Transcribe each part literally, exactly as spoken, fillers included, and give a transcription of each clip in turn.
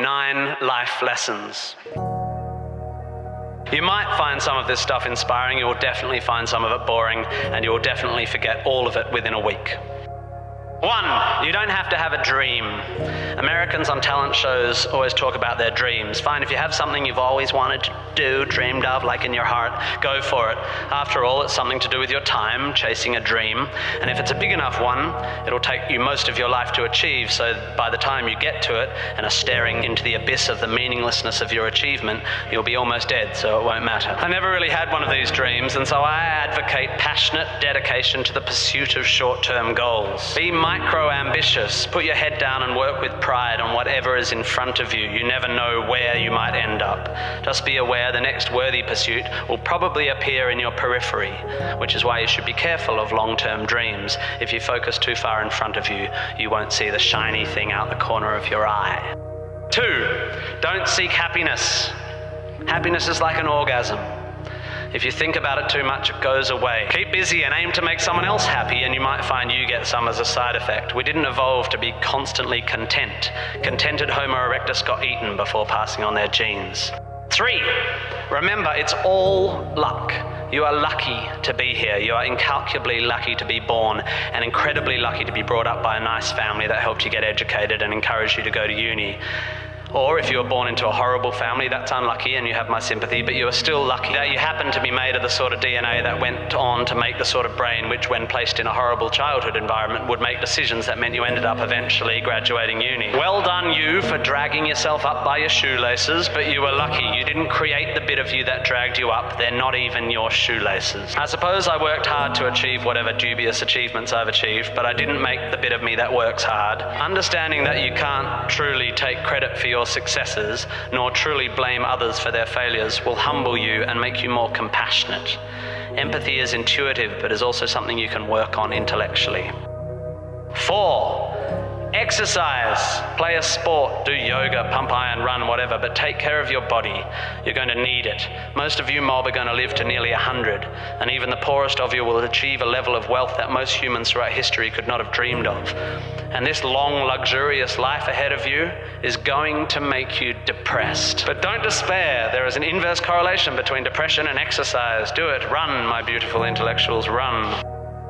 Nine life lessons. You might find some of this stuff inspiring, you will definitely find some of it boring, and you will definitely forget all of it within a week. One, you don't have to have a dream. Americans on talent shows always talk about their dreams. Fine, if you have something you've always wanted to do, dreamed of, like in your heart, go for it. After all, it's something to do with your time, chasing a dream. And if it's a big enough one, it'll take you most of your life to achieve, so by the time you get to it and are staring into the abyss of the meaninglessness of your achievement, you'll be almost dead, so it won't matter. I never really had one of these dreams, and so I advocate passionate dedication to the pursuit of short-term goals. Be micro-ambitious. Put your head down and work with pride on whatever is in front of you. You never know where you might end up. Just be aware the next worthy pursuit will probably appear in your periphery, which is why you should be careful of long-term dreams. If you focus too far in front of you, you won't see the shiny thing out the corner of your eye. Two, don't seek happiness. Happiness is like an orgasm. If you think about it too much, it goes away. Keep busy and aim to make someone else happy, and you might find you get some as a side effect. We didn't evolve to be constantly content. Contented Homo erectus got eaten before passing on their genes. Three, remember it's all luck. You are lucky to be here. You are incalculably lucky to be born and incredibly lucky to be brought up by a nice family that helped you get educated and encouraged you to go to uni. Or if you were born into a horrible family, that's unlucky and you have my sympathy, but you are still lucky that you happen to be made of the sort of D N A that went on to make the sort of brain which, when placed in a horrible childhood environment, would make decisions that meant you ended up eventually graduating uni. Well done you for dragging yourself up by your shoelaces, but you were lucky. You didn't create the bit of you that dragged you up. They're not even your shoelaces. I suppose I worked hard to achieve whatever dubious achievements I've achieved, but I didn't make the bit of me that works hard. Understanding that you can't truly take credit for your successes, nor truly blame others for their failures, will humble you and make you more compassionate. Empathy is intuitive, but is also something you can work on intellectually. Four, exercise. Play a sport, do yoga, pump iron, run, whatever, but take care of your body. You're going to need it. Most of you mob are going to live to nearly a hundred, and even the poorest of you will achieve a level of wealth that most humans throughout history could not have dreamed of. And this long, luxurious life ahead of you is going to make you depressed. But don't despair. There is an inverse correlation between depression and exercise. Do it. Run, my beautiful intellectuals, run.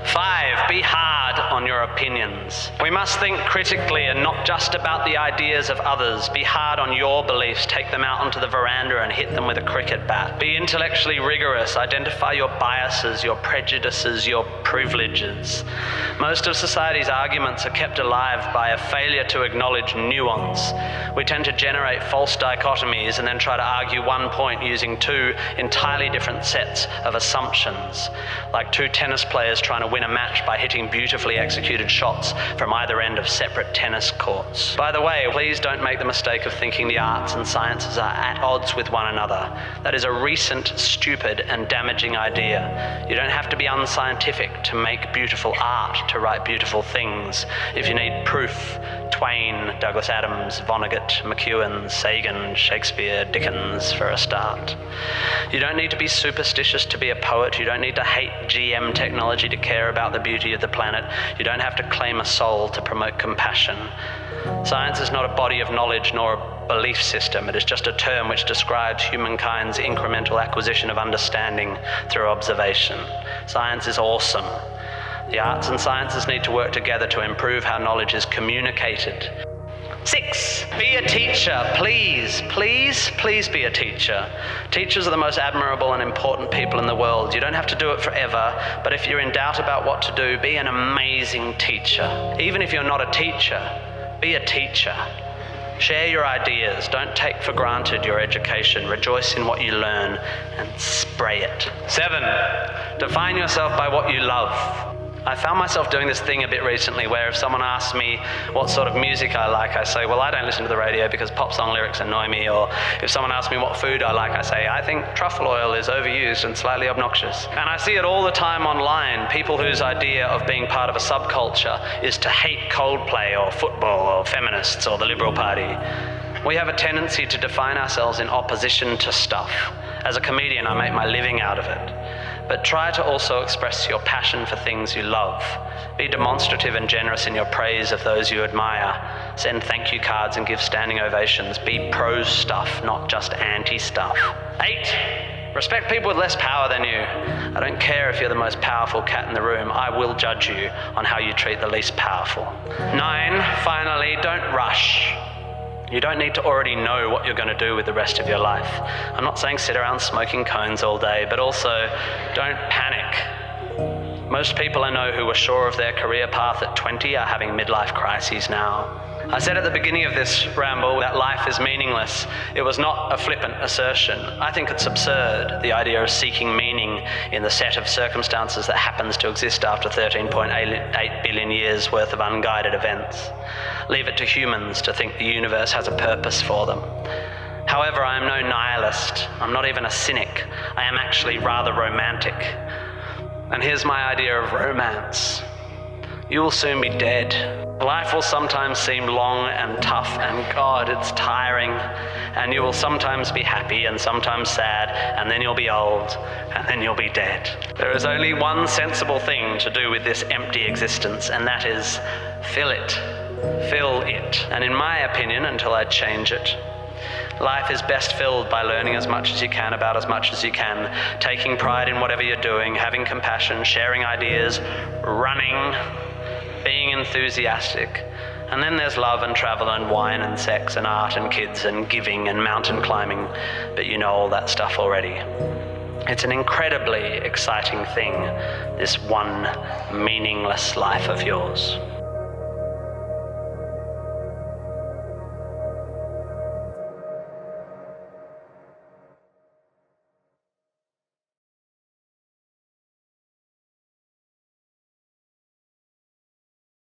Five, be hard on your opinions. We must think critically and not just about the ideas of others. Be hard on your beliefs. Take them out onto the veranda and hit them with a cricket bat. Be intellectually rigorous. Identify your biases, your prejudices, your privileges. Most of society's arguments are kept alive by a failure to acknowledge nuance. We tend to generate false dichotomies and then try to argue one point using two entirely different sets of assumptions, like two tennis players trying to win a match by hitting beautifully executed shots from either end of separate tennis courts. By the way, please don't make the mistake of thinking the arts and sciences are at odds with one another. That is a recent, stupid, and damaging idea. You don't have to be unscientific to make beautiful art, to write beautiful things. If you need proof, Twain, Douglas Adams, Vonnegut, McEwan, Sagan, Shakespeare, Dickens for a start. You don't need to be superstitious to be a poet. You don't need to hate G M technology to care about the beauty of the planet. You don't have to claim a soul to promote compassion. Science is not a body of knowledge nor a belief system. It is just a term which describes humankind's incremental acquisition of understanding through observation. Science is awesome. The arts and sciences need to work together to improve how knowledge is communicated. Six, be a teacher, please, please, please be a teacher. Teachers are the most admirable and important people in the world. You don't have to do it forever, but if you're in doubt about what to do, be an amazing teacher. Even if you're not a teacher, be a teacher. Share your ideas, don't take for granted your education, rejoice in what you learn and spray it. Seven, define yourself by what you love. I found myself doing this thing a bit recently where if someone asks me what sort of music I like, I say, well, I don't listen to the radio because pop song lyrics annoy me. Or if someone asks me what food I like, I say, I think truffle oil is overused and slightly obnoxious. And I see it all the time online, people whose idea of being part of a subculture is to hate Coldplay or football or feminists or the Liberal Party. We have a tendency to define ourselves in opposition to stuff. As a comedian, I make my living out of it. but try to also express your passion for things you love. Be demonstrative and generous in your praise of those you admire. Send thank you cards and give standing ovations. Be pro stuff, not just anti stuff. Eight, respect people with less power than you. I don't care if you're the most powerful cat in the room. I will judge you on how you treat the least powerful. Nine, finally, don't rush. You don't need to already know what you're going to do with the rest of your life. I'm not saying sit around smoking cones all day, but also don't panic. Most people I know who were sure of their career path at twenty are having midlife crises now. I said at the beginning of this ramble that life is meaningless. It was not a flippant assertion. I think it's absurd, the idea of seeking meaning in the set of circumstances that happens to exist after thirteen point eight billion years worth of unguided events. Leave it to humans to think the universe has a purpose for them. However, I am no nihilist. I'm not even a cynic. I am actually rather romantic. And here's my idea of romance. You will soon be dead. Life will sometimes seem long and tough, and God, it's tiring. And you will sometimes be happy and sometimes sad, and then you'll be old, and then you'll be dead. There is only one sensible thing to do with this empty existence, and that is fill it, fill it. And in my opinion, until I change it, life is best filled by learning as much as you can about as much as you can, taking pride in whatever you're doing, having compassion, sharing ideas, running, being enthusiastic. And then there's love and travel and wine and sex and art and kids and giving and mountain climbing, but you know all that stuff already. It's an incredibly exciting thing, this one meaningless life of yours.